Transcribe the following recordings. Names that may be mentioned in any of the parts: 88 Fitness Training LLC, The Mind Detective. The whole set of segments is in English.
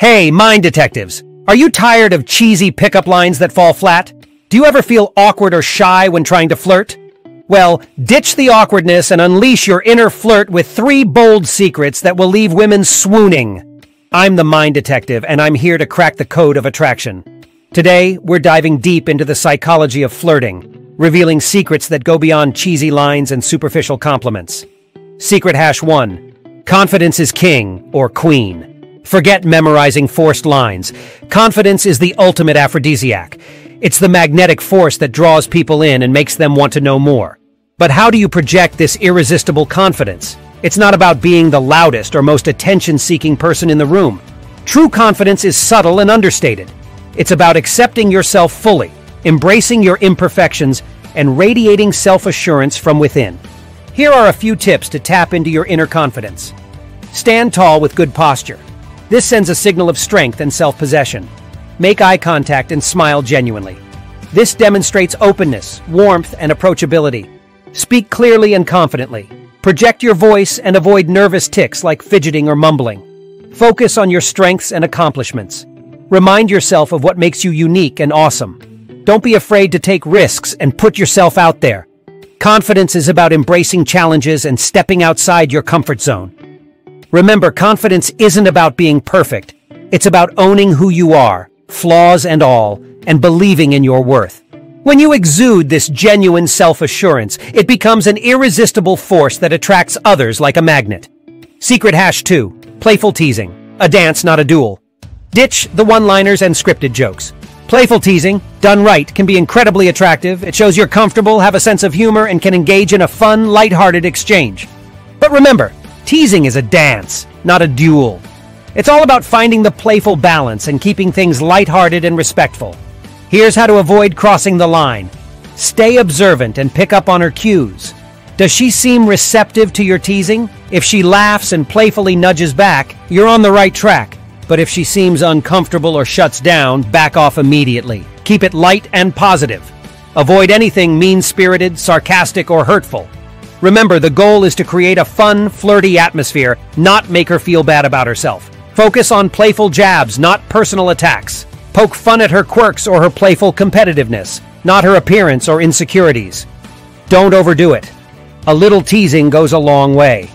Hey, mind detectives, are you tired of cheesy pickup lines that fall flat? Do you ever feel awkward or shy when trying to flirt? Well, ditch the awkwardness and unleash your inner flirt with 3 bold secrets that will leave women swooning. I'm the Mind Detective, and I'm here to crack the code of attraction. Today, we're diving deep into the psychology of flirting, revealing secrets that go beyond cheesy lines and superficial compliments. Secret hash 1. Confidence is king or queen. Forget memorizing forced lines. Confidence is the ultimate aphrodisiac. It's the magnetic force that draws people in and makes them want to know more. But how do you project this irresistible confidence? It's not about being the loudest or most attention-seeking person in the room. True confidence is subtle and understated. It's about accepting yourself fully, embracing your imperfections, and radiating self-assurance from within. Here are a few tips to tap into your inner confidence. Stand tall with good posture. This sends a signal of strength and self-possession. Make eye contact and smile genuinely. This demonstrates openness, warmth, and approachability. Speak clearly and confidently. Project your voice and avoid nervous tics like fidgeting or mumbling. Focus on your strengths and accomplishments. Remind yourself of what makes you unique and awesome. Don't be afraid to take risks and put yourself out there. Confidence is about embracing challenges and stepping outside your comfort zone. Remember, confidence isn't about being perfect. It's about owning who you are, flaws and all, and believing in your worth. When you exude this genuine self-assurance, it becomes an irresistible force that attracts others like a magnet. Secret hash 2, playful teasing. A dance, not a duel. Ditch the one-liners and scripted jokes. Playful teasing, done right, can be incredibly attractive. It shows you're comfortable, have a sense of humor, and can engage in a fun, lighthearted exchange. But remember, teasing is a dance, not a duel. It's all about finding the playful balance and keeping things lighthearted and respectful. Here's how to avoid crossing the line. Stay observant and pick up on her cues. Does she seem receptive to your teasing? If she laughs and playfully nudges back, you're on the right track. But if she seems uncomfortable or shuts down, back off immediately. Keep it light and positive. Avoid anything mean-spirited, sarcastic, or hurtful. Remember, the goal is to create a fun, flirty atmosphere, not make her feel bad about herself. Focus on playful jabs, not personal attacks. Poke fun at her quirks or her playful competitiveness, not her appearance or insecurities. Don't overdo it. A little teasing goes a long way.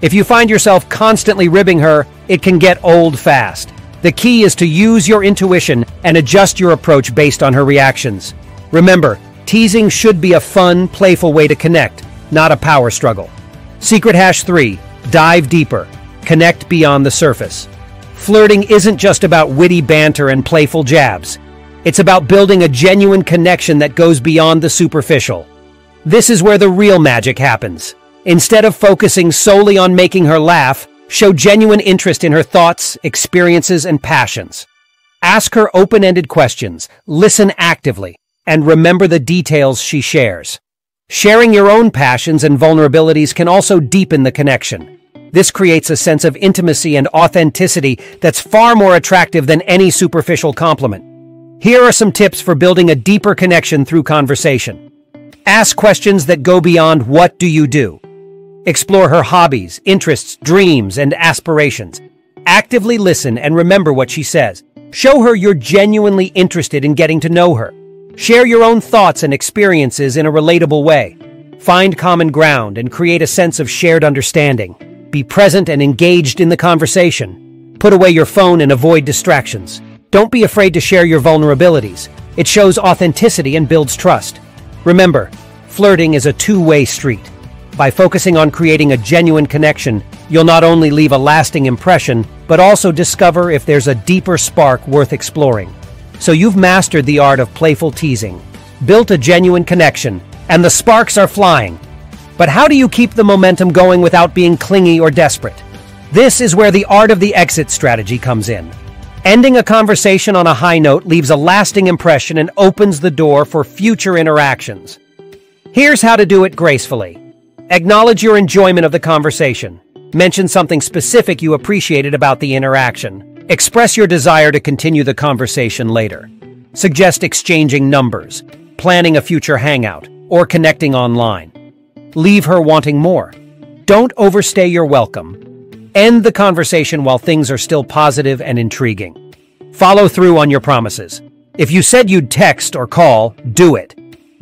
If you find yourself constantly ribbing her, it can get old fast. The key is to use your intuition and adjust your approach based on her reactions. Remember, teasing should be a fun, playful way to connect, not a power struggle. Secret hash 3, dive deeper. Connect beyond the surface. Flirting isn't just about witty banter and playful jabs. It's about building a genuine connection that goes beyond the superficial. This is where the real magic happens. Instead of focusing solely on making her laugh, show genuine interest in her thoughts, experiences, and passions. Ask her open-ended questions, listen actively, and remember the details she shares. Sharing your own passions and vulnerabilities can also deepen the connection. This creates a sense of intimacy and authenticity that's far more attractive than any superficial compliment. Here are some tips for building a deeper connection through conversation. Ask questions that go beyond "What do you do?" Explore her hobbies, interests, dreams, and aspirations. Actively listen and remember what she says. Show her you're genuinely interested in getting to know her. Share your own thoughts and experiences in a relatable way. Find common ground and create a sense of shared understanding. Be present and engaged in the conversation. Put away your phone and avoid distractions. Don't be afraid to share your vulnerabilities. It shows authenticity and builds trust. Remember, flirting is a two-way street. By focusing on creating a genuine connection, you'll not only leave a lasting impression, but also discover if there's a deeper spark worth exploring. So you've mastered the art of playful teasing, built a genuine connection, and the sparks are flying. But how do you keep the momentum going without being clingy or desperate? This is where the art of the exit strategy comes in. Ending a conversation on a high note leaves a lasting impression and opens the door for future interactions. Here's how to do it gracefully. Acknowledge your enjoyment of the conversation. Mention something specific you appreciated about the interaction. Express your desire to continue the conversation later. Suggest exchanging numbers, planning a future hangout, or connecting online. Leave her wanting more. Don't overstay your welcome. End the conversation while things are still positive and intriguing. Follow through on your promises. If you said you'd text or call, do it.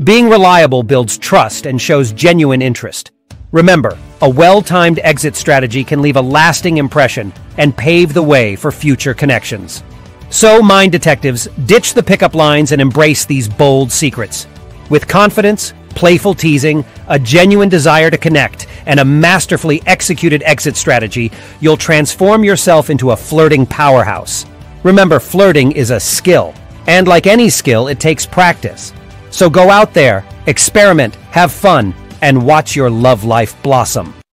Being reliable builds trust and shows genuine interest. Remember, a well-timed exit strategy can leave a lasting impression and pave the way for future connections. So, mind detectives, ditch the pickup lines and embrace these bold secrets. With confidence, playful teasing, a genuine desire to connect, and a masterfully executed exit strategy, you'll transform yourself into a flirting powerhouse. Remember, flirting is a skill, and like any skill, it takes practice. So go out there, experiment, have fun, and watch your love life blossom.